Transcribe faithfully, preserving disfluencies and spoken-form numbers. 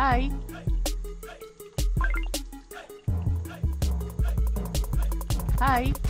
Bye. Bye.